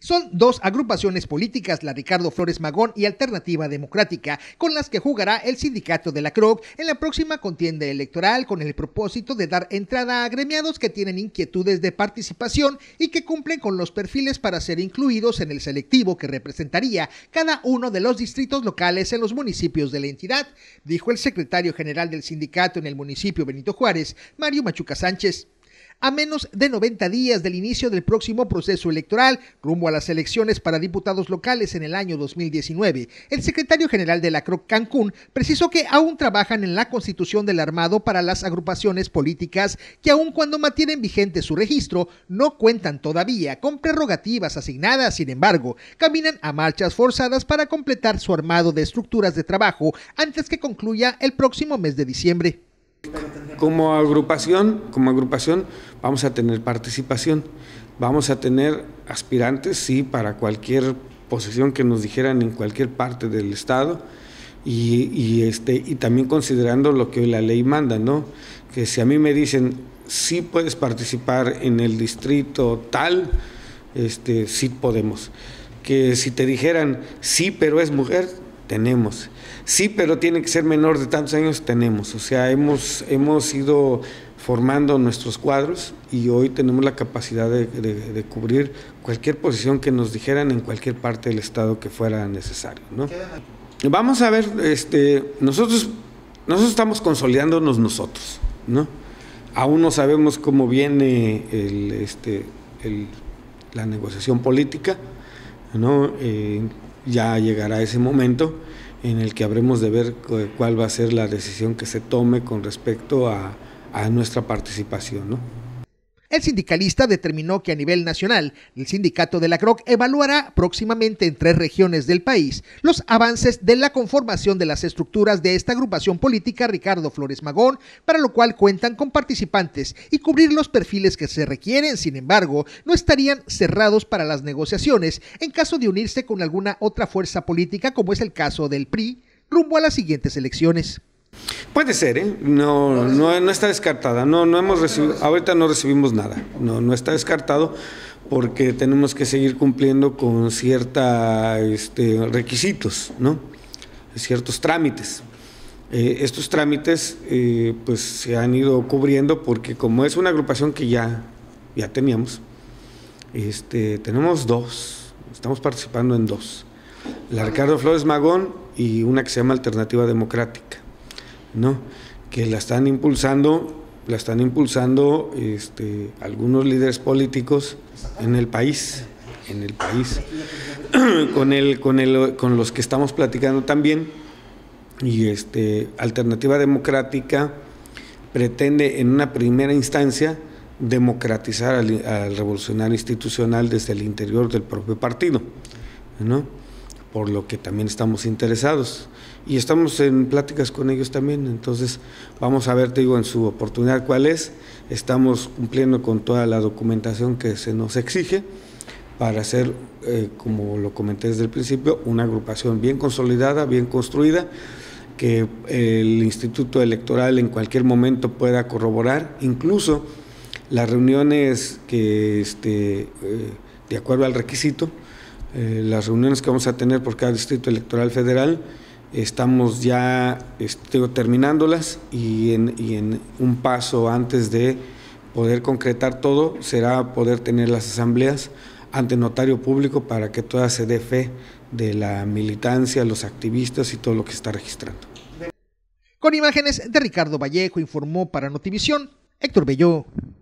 Son dos agrupaciones políticas, la Ricardo Flores Magón y Alternativa Democrática, con las que jugará el sindicato de la CROC en la próxima contienda electoral con el propósito de dar entrada a agremiados que tienen inquietudes de participación y que cumplen con los perfiles para ser incluidos en el selectivo que representaría cada uno de los distritos locales en los municipios de la entidad, dijo el secretario general del sindicato en el municipio Benito Juárez, Mario Machuca Sánchez. A menos de 90 días del inicio del próximo proceso electoral, rumbo a las elecciones para diputados locales en el año 2019, el secretario general de la CROC Cancún precisó que aún trabajan en la constitución del armado para las agrupaciones políticas que, aun cuando mantienen vigente su registro, no cuentan todavía con prerrogativas asignadas. Sin embargo, caminan a marchas forzadas para completar su armado de estructuras de trabajo antes que concluya el próximo mes de diciembre. Como agrupación vamos a tener participación, vamos a tener aspirantes, sí, para cualquier posesión que nos dijeran en cualquier parte del estado y también considerando lo que la ley manda, ¿no? Que si a mí me dicen sí puedes participar en el distrito tal, sí podemos. Que si te dijeran sí pero es mujer, tenemos. Sí, pero tiene que ser menor de tantos años, tenemos. O sea, hemos ido formando nuestros cuadros y hoy tenemos la capacidad de cubrir cualquier posición que nos dijeran en cualquier parte del estado que fuera necesario, ¿no? Vamos a ver, nosotros estamos consolidándonos nosotros, ¿no? Aún no sabemos cómo viene la negociación política, ¿no? Ya llegará ese momento en el que habremos de ver cuál va a ser la decisión que se tome con respecto a nuestra participación, ¿no? El sindicalista determinó que a nivel nacional, el sindicato de la CROC evaluará próximamente en 3 regiones del país los avances de la conformación de las estructuras de esta agrupación política Ricardo Flores Magón, para lo cual cuentan con participantes y cubrir los perfiles que se requieren. Sin embargo, no estarían cerrados para las negociaciones en caso de unirse con alguna otra fuerza política, como es el caso del PRI, rumbo a las siguientes elecciones. Puede ser, ¿eh? No está descartada, no hemos recibido, ahorita no recibimos nada, no está descartado porque tenemos que seguir cumpliendo con ciertos requisitos, ¿no? Ciertos trámites. Estos trámites pues se han ido cubriendo porque, como es una agrupación que ya teníamos, tenemos 2, estamos participando en 2, la Ricardo Flores Magón y una que se llama Alternativa Democrática, ¿no? Que la están impulsando algunos líderes políticos en el país con los que estamos platicando también. Y Alternativa Democrática pretende en una primera instancia democratizar al revolucionario institucional desde el interior del propio partido, ¿no? Por lo que también estamos interesados y estamos en pláticas con ellos también. Entonces vamos a ver, te digo, en su oportunidad cuál es. Estamos cumpliendo con toda la documentación que se nos exige para hacer, como lo comenté desde el principio, una agrupación bien consolidada, bien construida, que el Instituto Electoral en cualquier momento pueda corroborar. Incluso las reuniones que, de acuerdo al requisito, las reuniones que vamos a tener por cada distrito electoral federal, estamos ya terminándolas y en un paso antes de poder concretar todo será poder tener las asambleas ante notario público para que toda se dé fe de la militancia, los activistas y todo lo que está registrando. Con imágenes de Ricardo Vallejo, informó para Notivisión, Héctor Bello.